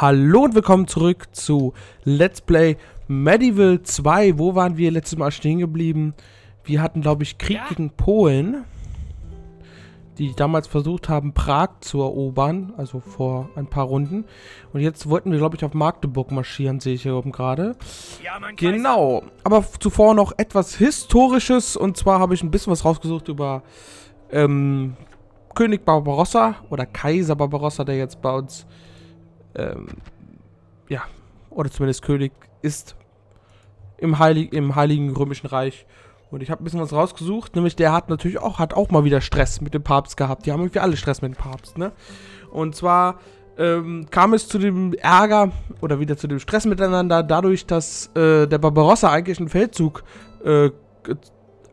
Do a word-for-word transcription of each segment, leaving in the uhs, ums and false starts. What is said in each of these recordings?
Hallo und willkommen zurück zu Let's Play Medieval zwei. Wo waren wir letztes Mal stehen geblieben? Wir hatten, glaube ich, Krieg ja. gegen Polen, die damals versucht haben, Prag zu erobern, also vor ein paar Runden. Und jetzt wollten wir, glaube ich, auf Magdeburg marschieren, sehe ich hier oben gerade. Ja, mein Kaiser. Genau, aber zuvor noch etwas Historisches. Und zwar habe ich ein bisschen was rausgesucht über ähm, König Barbarossa oder Kaiser Barbarossa, der jetzt bei uns, ähm, ja, oder zumindest König ist im, Heilig im Heiligen Römischen Reich. Und ich habe ein bisschen was rausgesucht, nämlich der hat natürlich auch, hat auch mal wieder Stress mit dem Papst gehabt. Die haben irgendwie alle Stress mit dem Papst, ne? Und zwar ähm, kam es zu dem Ärger oder wieder zu dem Stress miteinander, dadurch, dass äh, der Barbarossa eigentlich einen Feldzug äh,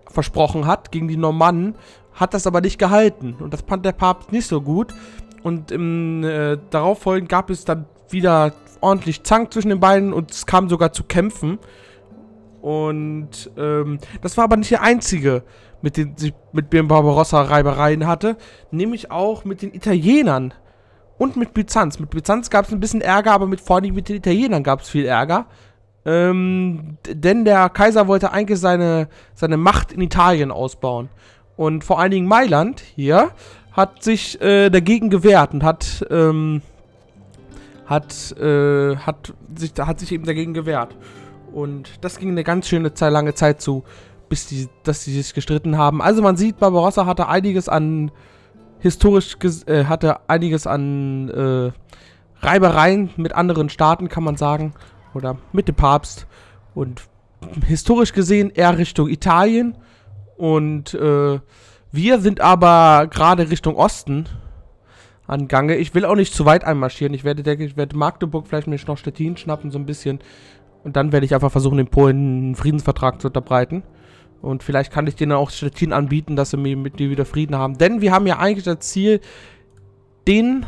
versprochen hat gegen die Normannen, hat das aber nicht gehalten. Und das fand der Papst nicht so gut. Und im äh, darauffolgend gab es dann wieder ordentlich Zank zwischen den beiden und es kam sogar zu Kämpfen. Und ähm, das war aber nicht der einzige, mit dem ich mit dem Barbarossa Reibereien hatte, nämlich auch mit den Italienern und mit Byzanz. Mit Byzanz gab es ein bisschen Ärger, aber mit, vor allem mit den Italienern gab es viel Ärger. Ähm, denn der Kaiser wollte eigentlich seine, seine Macht in Italien ausbauen. Und vor allen Dingen Mailand hier hat sich äh, dagegen gewehrt und hat, ähm, hat, äh, hat, sich, hat sich eben dagegen gewehrt. Und das ging eine ganz schöne Zeit, lange Zeit zu, bis die, dass sie sich gestritten haben. Also man sieht, Barbarossa hatte einiges an historisch äh, hatte einiges an äh, Reibereien mit anderen Staaten, kann man sagen, oder mit dem Papst. Und historisch gesehen eher Richtung Italien. Und äh, wir sind aber gerade Richtung Osten an Gange. Ich will auch nicht zu weit einmarschieren. Ich werde, denke ich, werde Magdeburg vielleicht mir noch Stettin schnappen so ein bisschen. Und dann werde ich einfach versuchen, den Polen einen Friedensvertrag zu unterbreiten. Und vielleicht kann ich denen auch Stettin anbieten, dass sie mit mir wieder Frieden haben. Denn wir haben ja eigentlich das Ziel, den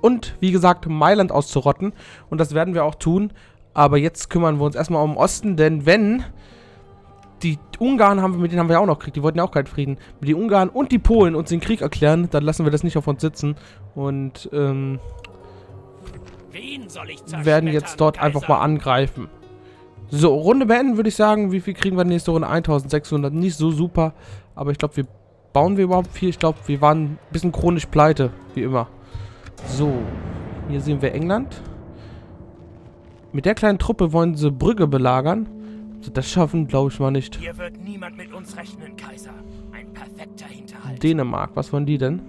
und, wie gesagt, Mailand auszurotten. Und das werden wir auch tun. Aber jetzt kümmern wir uns erstmal um den Osten. Denn wenn die Ungarn, haben wir, mit denen haben wir ja auch noch Krieg, die wollten ja auch keinen Frieden. Mit den Ungarn und die Polen uns den Krieg erklären, dann lassen wir das nicht auf uns sitzen. Und, ähm... werden jetzt dort einfach mal angreifen. So, Runde beenden, würde ich sagen. Wie viel kriegen wir nächste Runde? eintausendsechshundert. Nicht so super. Aber ich glaube, wir bauen wir überhaupt viel. Ich glaube, wir waren ein bisschen chronisch pleite. Wie immer. So. Hier sehen wir England. Mit der kleinen Truppe wollen sie Brügge belagern. Das schaffen, glaube ich, mal nicht. Hier wird niemand mit uns rechnen, Kaiser. Ein perfekter Hinterhalt. Dänemark. Was wollen die denn?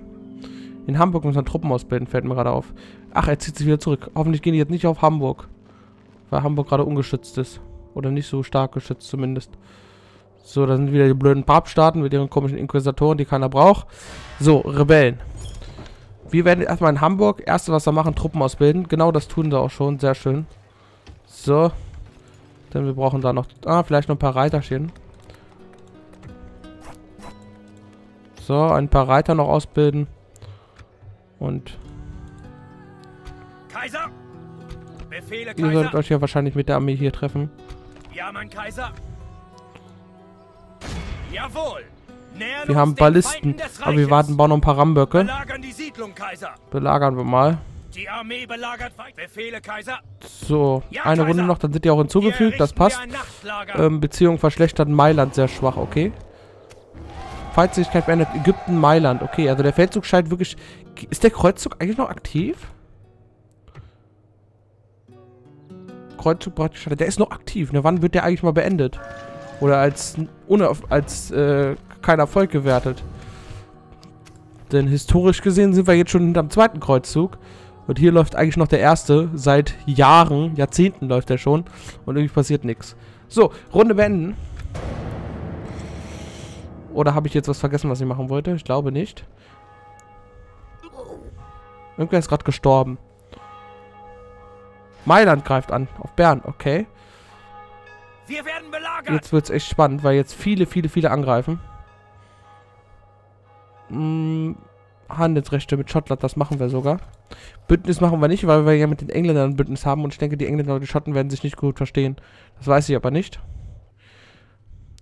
In Hamburg müssen wir Truppen ausbilden, fällt mir gerade auf. Ach, er zieht sich wieder zurück. Hoffentlich gehen die jetzt nicht auf Hamburg. Weil Hamburg gerade ungeschützt ist. Oder nicht so stark geschützt zumindest. So, da sind wieder die blöden Papststaaten mit ihren komischen Inquisitoren, die keiner braucht. So, Rebellen. Wir werden erstmal in Hamburg, erste was wir machen, Truppen ausbilden. Genau das tun sie auch schon, sehr schön. So. Denn wir brauchen da noch, ah, vielleicht noch ein paar Reiter stehen. So, ein paar Reiter noch ausbilden. Und Kaiser! Befehle, Kaiser! Ihr solltet euch ja wahrscheinlich mit der Armee hier treffen. Ja, mein Kaiser! Jawohl! Nähern wir haben Ballisten, aber wir warten, bauen noch ein paar Rammböcke. Belagern die Siedlung, Kaiser! Belagern wir mal. Die Armee belagert. Befehle, Kaiser! So, ja, eine Kaiser. Runde noch, dann sind die auch hinzugefügt, das passt. Ähm, Beziehung verschlechtert, Mailand sehr schwach, okay. Feindlichkeit beendet, Ägypten, Mailand. Okay, also der Feldzug scheint wirklich... Ist der Kreuzzug eigentlich noch aktiv? Kreuzzug praktisch... Der ist noch aktiv, ne? Wann wird der eigentlich mal beendet? Oder als... als äh, kein Erfolg gewertet. Denn historisch gesehen sind wir jetzt schon hinterm zweiten Kreuzzug. Und hier läuft eigentlich noch der erste. Seit Jahren, Jahrzehnten läuft der schon. Und irgendwie passiert nichts. So, Runde beenden. Oder habe ich jetzt was vergessen, was ich machen wollte? Ich glaube nicht. Irgendwer ist gerade gestorben. Mailand greift an. Auf Bern, okay. Wir werden belagert. Jetzt wird es echt spannend, weil jetzt viele, viele, viele angreifen. Hm, Handelsrechte mit Schottland, das machen wir sogar. Bündnis machen wir nicht, weil wir ja mit den Engländern ein Bündnis haben. Und ich denke, die Engländer und die Schotten werden sich nicht gut verstehen. Das weiß ich aber nicht.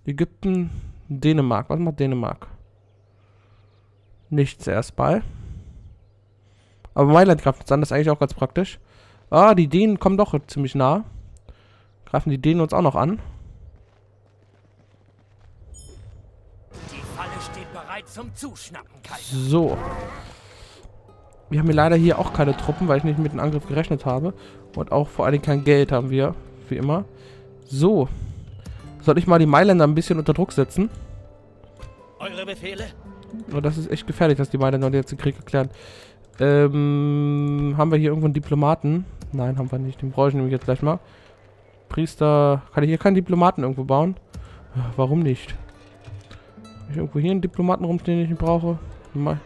Ägypten... Dänemark. Was macht Dänemark? Nichts erstmal. Aber Mailand greift jetzt an. Das ist eigentlich auch ganz praktisch. Ah, die Dänen kommen doch ziemlich nah. Greifen die Dänen uns auch noch an? Die Falle steht bereit zum Zuschnappen, Kaiser. So. Wir haben hier leider hier auch keine Truppen, weil ich nicht mit dem Angriff gerechnet habe. Und auch vor allem kein Geld haben wir, wie immer. So. Soll ich mal die Mailänder ein bisschen unter Druck setzen? Eure Befehle? Oh, das ist echt gefährlich, dass die Mailänder jetzt den Krieg erklären. Ähm, haben wir hier irgendwo einen Diplomaten? Nein, haben wir nicht. Den brauche ich nämlich jetzt gleich mal. Priester. Kann ich hier keinen Diplomaten irgendwo bauen? Warum nicht? Habe ich irgendwo hier einen Diplomaten rum, den ich nicht brauche? Mal.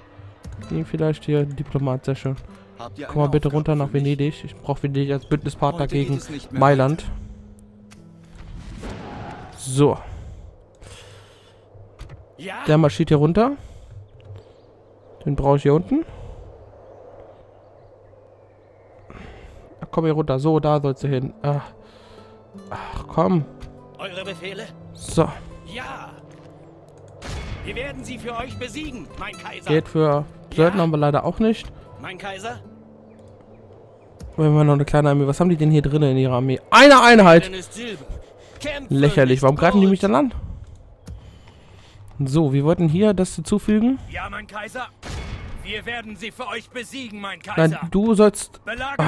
Den vielleicht hier, Diplomat, sehr schön. Komm mal bitte runter nach Venedig. Ich brauche Venedig als Bündnispartner gegen Mailand. So. Der marschiert hier runter. Den brauche ich hier unten. Ach, komm hier runter. So, da sollst du hin. Ach, Ach komm. Eure Befehle? So. Ja. Wir werden sie für euch besiegen, mein Kaiser. Geht für Söldner ja. Haben wir leider auch nicht. Mein Kaiser? Wenn wir noch eine kleine Armee. Was haben die denn hier drinnen in ihrer Armee? Eine Einheit! Lächerlich. Warum greifen die mich dann an? So, wir wollten hier das hinzufügen. Ja, mein Kaiser. Wir werden sie für euch besiegen, mein Kaiser. Nein, du sollst... Oh,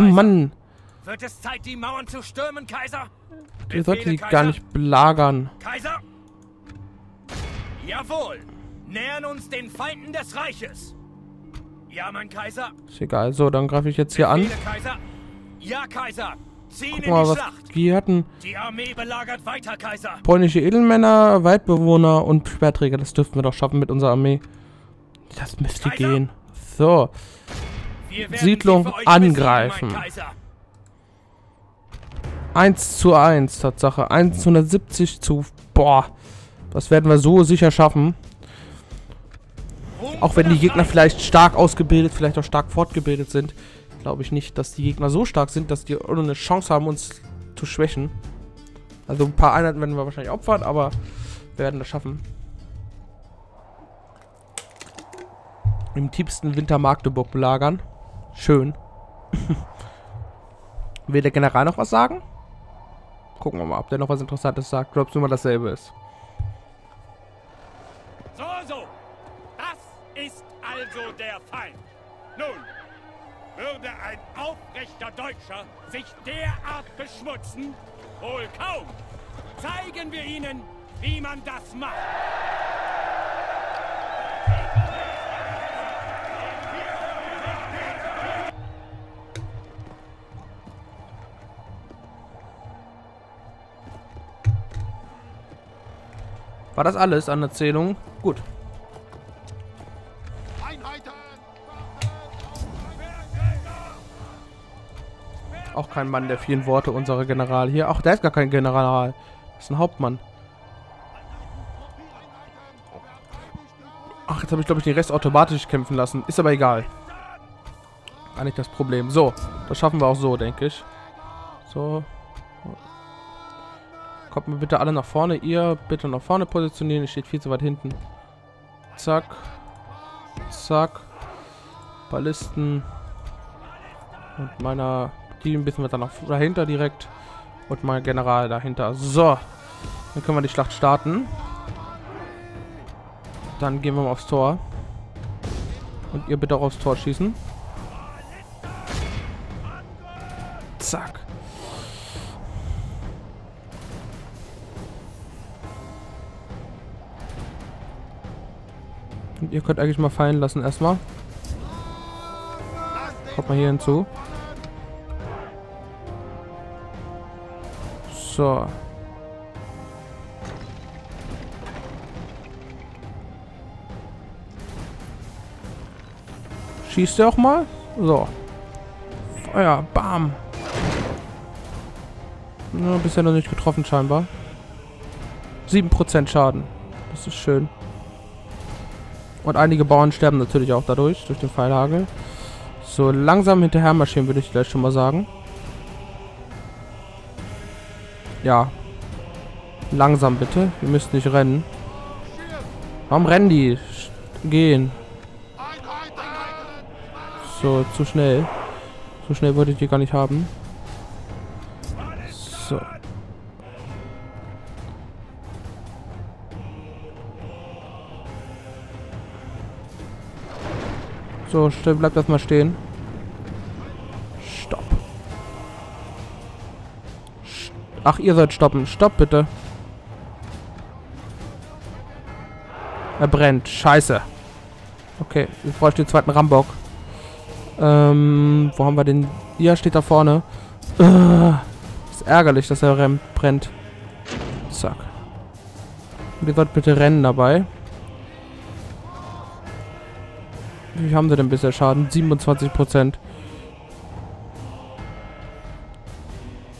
Mann. Wird es Zeit, die Mauern zu stürmen, Kaiser? Ihr sollt sie gar nicht belagern. Kaiser? Jawohl. Nähern uns den Feinden des Reiches. Ja, mein Kaiser. Ist egal. So, dann greife ich jetzt hier an. Kaiser. Ja, Kaiser. Ziehen in die Schlacht. Wir hatten die Armee belagert weiter, Kaiser. Polnische Edelmänner, Waldbewohner und Schwerträger. Das dürften wir doch schaffen mit unserer Armee. Das müsste Kaiser? Gehen. So. Siedlung angreifen. Besiegen, eins zu eins, Tatsache. hundertsiebzig zu... Boah. Das werden wir so sicher schaffen. Auch wenn die Gegner vielleicht stark ausgebildet, vielleicht auch stark fortgebildet sind, glaube ich nicht, dass die Gegner so stark sind, dass die ohne eine Chance haben, uns zu schwächen. Also ein paar Einheiten werden wir wahrscheinlich opfern, aber wir werden das schaffen. Im tiefsten Winter Magdeburg belagern. Schön. Will der General noch was sagen? Gucken wir mal, ob der noch was Interessantes sagt. Glaubst du immer dasselbe ist? So, so. Das ist also der Feind. Nun, würde ein aufrechter Deutscher sich derart beschmutzen? Wohl kaum. Zeigen wir ihnen, wie man das macht. War das alles an Erzählung? Gut. Auch kein Mann der vielen Worte, unserer General hier. Ach, der ist gar kein General. Das ist ein Hauptmann. Ach, jetzt habe ich, glaube ich, den Rest automatisch kämpfen lassen. Ist aber egal. Gar nicht das Problem. So, das schaffen wir auch so, denke ich. So. Kommt mir bitte alle nach vorne. Ihr bitte nach vorne positionieren. Ich stehe viel zu weit hinten. Zack. Zack. Ballisten. Und meiner... Die ein bisschen weiter nach dahinter direkt. Und mein General dahinter. So. Dann können wir die Schlacht starten. Dann gehen wir mal aufs Tor. Und ihr bitte auch aufs Tor schießen. Zack. Und ihr könnt eigentlich mal fallen lassen erstmal. Kommt mal hier hinzu. So. Schießt ihr auch mal? So. Feuer. Bam. Na, bisher noch nicht getroffen scheinbar. sieben Prozent Schaden. Das ist schön. Und einige Bauern sterben natürlich auch dadurch, durch den Pfeilhagel. So, langsam hinterher marschieren, würde ich gleich schon mal sagen. Ja. Langsam bitte. Ihr müsst nicht rennen. Warum rennen die? Gehen. So, zu schnell. So schnell wollte ich die gar nicht haben. So. So, still, bleibt das mal stehen. Stopp. Ach, ihr sollt stoppen. Stopp, bitte. Er brennt. Scheiße. Okay, ich bräuchte den zweiten Rambock. Ähm, wo haben wir den? Ja, steht da vorne. Uh, ist ärgerlich, dass er brennt. Zack. Und ihr sollt bitte rennen dabei. Wie haben sie denn bisher Schaden? siebenundzwanzig Prozent.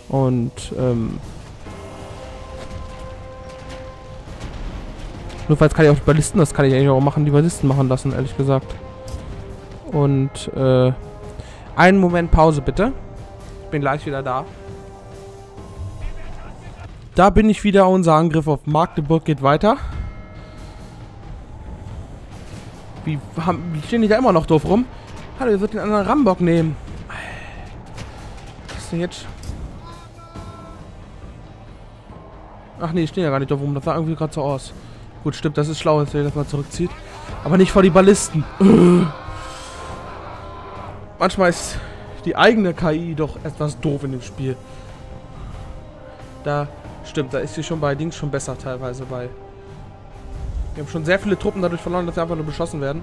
Und, ähm... nur falls kann ich auch die Ballisten, das kann ich eigentlich auch machen, die Ballisten machen lassen, ehrlich gesagt. Und, äh... einen Moment Pause, bitte. Ich bin gleich wieder da. Da bin ich wieder, unser Angriff auf Magdeburg geht weiter. Wie haben, stehen die da immer noch doof rum? Hallo, ihr sollt den anderen Rambock nehmen. Was ist denn jetzt? Ach nee, die stehen ja gar nicht doof rum. Das sah irgendwie gerade so aus. Gut, stimmt, das ist schlau, dass ihr das mal zurückzieht. Aber nicht vor die Ballisten. Manchmal ist die eigene K I doch etwas doof in dem Spiel. Da, stimmt, da ist sie schon bei Dings schon besser teilweise, weil... wir haben schon sehr viele Truppen dadurch verloren, dass sie einfach nur beschossen werden.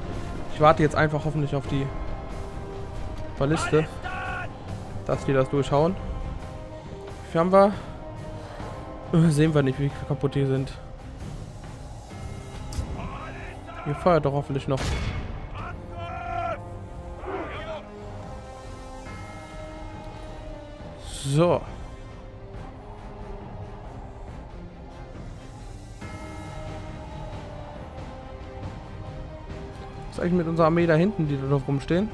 Ich warte jetzt einfach hoffentlich auf die Balliste, dass die das durchhauen. Wie viel haben wir? Sehen wir nicht, wie kaputt die sind. Ihr feuert doch hoffentlich noch. So. Was ist eigentlich mit unserer Armee da hinten, die da drauf rumstehen?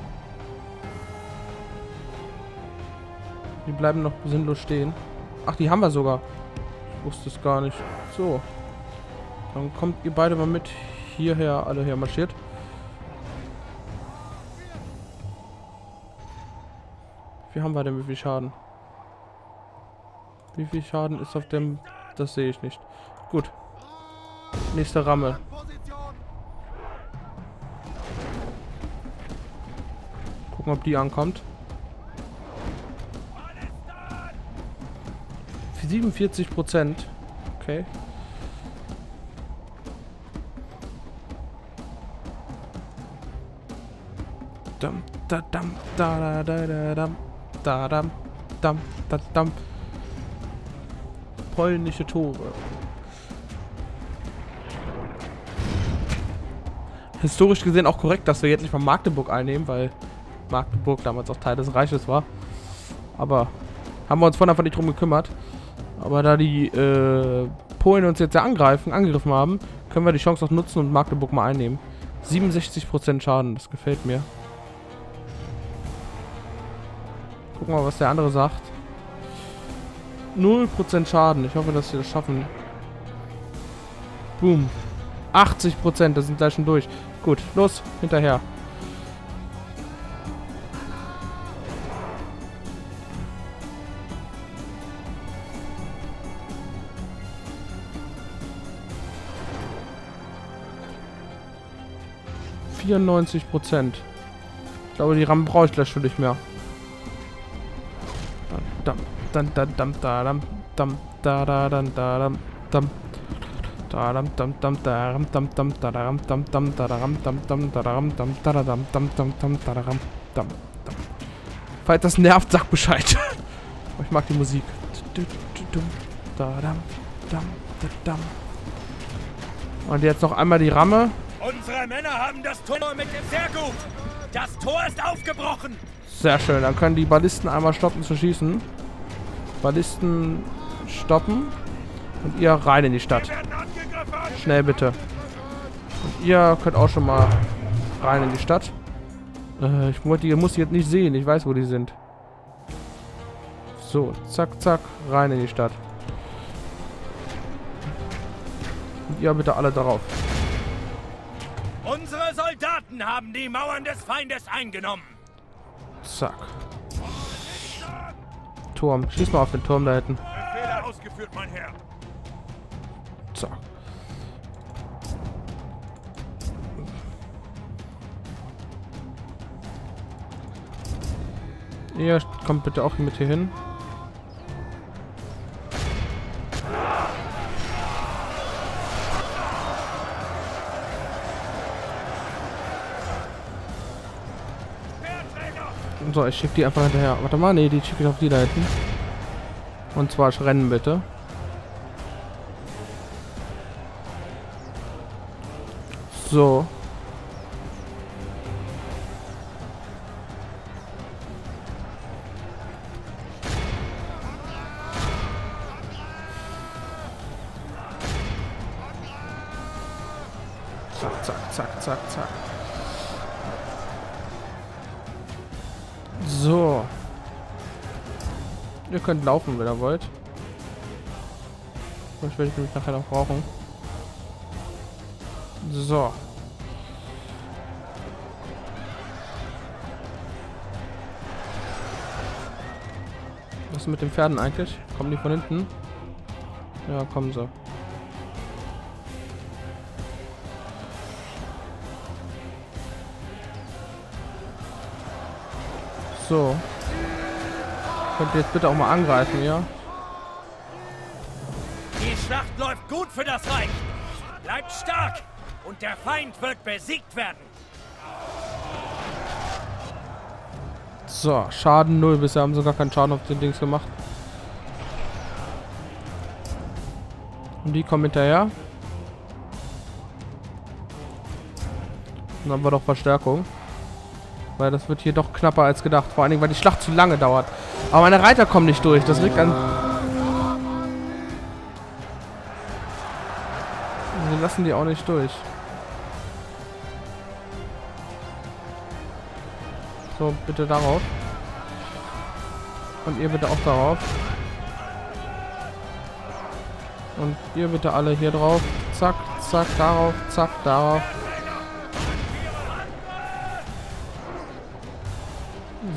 Die bleiben noch sinnlos stehen. Ach, die haben wir sogar. Ich wusste es gar nicht. So. Dann kommt ihr beide mal mit hierher, alle her marschiert. Wie haben wir denn, wie viel Schaden? Wie viel Schaden ist auf dem... das sehe ich nicht. Gut. Nächste Ramme. Ob die ankommt. siebenundvierzig Prozent. Okay. Dam, da, dam, da, da, da, dam, da, dam, dam, da, dam. Polnische Tore. Historisch gesehen auch korrekt, dass wir jetzt nicht von Magdeburg einnehmen, weil Magdeburg damals auch Teil des Reiches war. Aber haben wir uns vorhin einfach nicht drum gekümmert. Aber da die äh, Polen uns jetzt ja angreifen, angegriffen haben, können wir die Chance auch nutzen und Magdeburg mal einnehmen. siebenundsechzig Prozent Schaden, das gefällt mir. Gucken wir mal, was der andere sagt. null Prozent Schaden, ich hoffe, dass wir das schaffen. Boom. achtzig Prozent, das sind gleich schon durch. Gut, los, hinterher. vierundneunzig Prozent. Ich glaube, die Rammen brauche ich gleich schon nicht mehr. Dam, dam, dam, dam, dam, dam, da, da, dam, da, dam, da, dam, dam, dam, da, dam, dam, dam, da, dam, dam, dam, da, dam, dam, dam, da, dam, dam, da, dam, dam, dam, dam, da, dam, dam. Falls das nervt, sag Bescheid. Ich mag die Musik. Da, dam, dam, da, dam. Und jetzt noch einmal die Ramme. Unsere Männer haben das Tor mit dem Sergut. Das Tor ist aufgebrochen. Sehr schön, dann können die Ballisten einmal stoppen zu schießen. Ballisten stoppen. Und ihr rein in die Stadt. Schnell bitte. Und ihr könnt auch schon mal rein in die Stadt. Äh, ich muss die, muss die jetzt nicht sehen, ich weiß, wo die sind. So, zack, zack, rein in die Stadt. Und ihr bitte alle darauf. Unsere Soldaten haben die Mauern des Feindes eingenommen. Zack. Turm. Schieß mal auf den Turm da hinten. Befehle ausgeführt, mein Herr. So. Ihr kommt bitte auch mit hier hin. So, ich schieb die einfach hinterher. Warte mal, nee, die schieb ich auf die da hinten. Und zwar rennen bitte. So. Zack, zack, zack, zack, zack. So. Ihr könnt laufen, wenn ihr wollt. Das werde ich nämlich nachher noch brauchen. So. Was ist mit den Pferden eigentlich? Kommen die von hinten? Ja, kommen sie. So. Könnt ihr jetzt bitte auch mal angreifen, ja? Die Schlacht läuft gut für das Reich. Bleibt stark und der Feind wird besiegt werden. So, Schaden null. Bisher haben sie gar keinen Schaden auf den Dings gemacht. Und die kommen hinterher. Dann haben wir doch Verstärkung. Weil das wird hier doch knapper als gedacht. Vor allen Dingen, weil die Schlacht zu lange dauert. Aber meine Reiter kommen nicht durch. Das liegt an... Wir lassen die auch nicht durch. So, bitte darauf. Und ihr bitte auch darauf. Und ihr bitte alle hier drauf. Zack, zack, darauf, zack, darauf.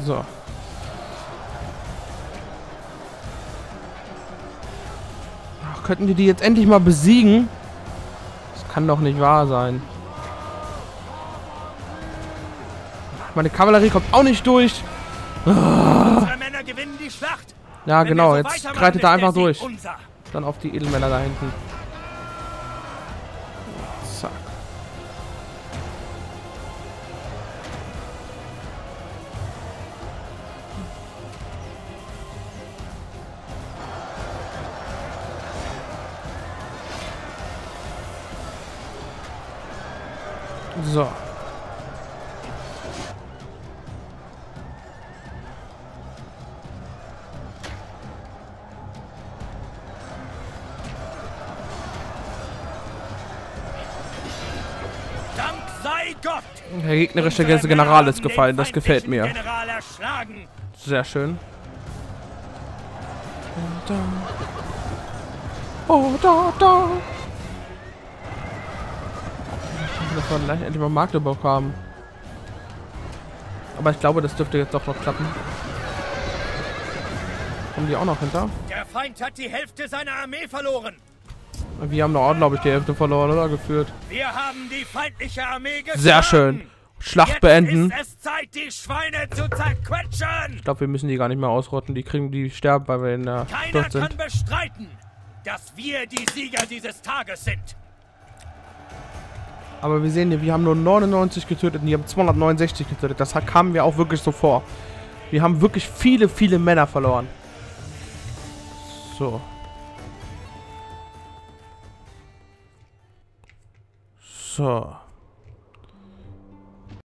So. Ach, könnten die die jetzt endlich mal besiegen? Das kann doch nicht wahr sein. Meine Kavallerie kommt auch nicht durch. Unsere Männer gewinnen die Schlacht. Ja, genau. Jetzt reitet er einfach durch. Dann auf die Edelmänner da hinten. Zack. So. Dank sei Gott. Der gegnerische General ist gefallen, das gefällt mir. Sehr schön. Oh, da, da. Dass wir gleich endlich mal Magdeburg haben. Aber ich glaube, das dürfte jetzt doch noch klappen. Kommen die auch noch hinter? Der Feind hat die Hälfte seiner Armee verloren. Wir haben auch, glaube ich, die Hälfte verloren, oder? Geführt. Wir haben die feindliche Armee geschlagen. Sehr schön. Schlacht jetzt beenden. Ist es Zeit, die Schweine zu zerquetschen. Ich glaube, wir müssen die gar nicht mehr ausrotten. Die kriegen die sterben, weil wir in der Schlacht sind. Keiner kann bestreiten, dass wir die Sieger dieses Tages sind. Aber wir sehen ja, wir haben nur neunundneunzig getötet und die haben zweihundertneunundsechzig getötet. Das kam mir auch wirklich so vor. Wir haben wirklich viele, viele Männer verloren. So. So.